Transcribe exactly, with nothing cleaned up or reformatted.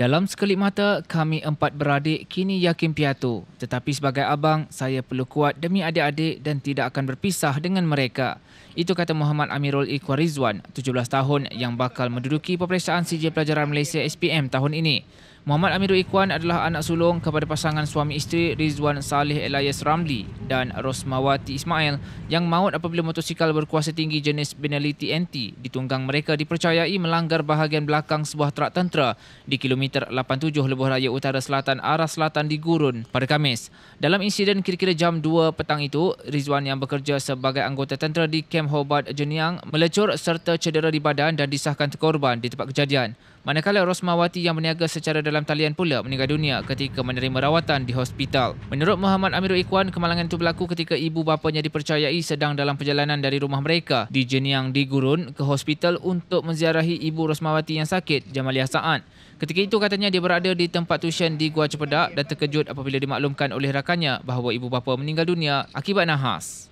Dalam sekelip mata, kami empat beradik kini yatim piatu. Tetapi sebagai abang, saya perlu kuat demi adik-adik dan tidak akan berpisah dengan mereka. Itu kata Muhammad Amirul Ikhwan Ridzuan, tujuh belas tahun yang bakal menduduki peperiksaan Sijil Pelajaran Malaysia S P M tahun ini. Muhammad Amirul Ikhwan adalah anak sulung kepada pasangan suami isteri Ridzuan Salleh Elias Ramli dan Rosmawati Ismail yang maut apabila motosikal berkuasa tinggi jenis Benelli T N T ditunggang mereka dipercayai melanggar bahagian belakang sebuah trak tentera di kilometer lapan puluh tujuh Lebuh Raya Utara-Selatan arah selatan di Gurun pada Khamis. Dalam insiden kira-kira jam dua petang itu, Ridzuan yang bekerja sebagai anggota tentera di Kem Hobart Jeniang melecur serta cedera di badan dan disahkan terkorban di tempat kejadian. Manakala Rosmawati yang berniaga secara dalam talian pula meninggal dunia ketika menerima rawatan di hospital. Menurut Muhammad Amirul Ikhwan, kemalangan itu berlaku ketika ibu bapanya dipercayai sedang dalam perjalanan dari rumah mereka di Jeniang di Gurun ke hospital untuk menziarahi ibu Rosmawati yang sakit, Jamaliyah Sa'ad. Ketika itu katanya dia berada di tempat tuisyen di Gua Cepedak dan terkejut apabila dimaklumkan oleh rakannya bahawa ibu bapa meninggal dunia akibat nahas.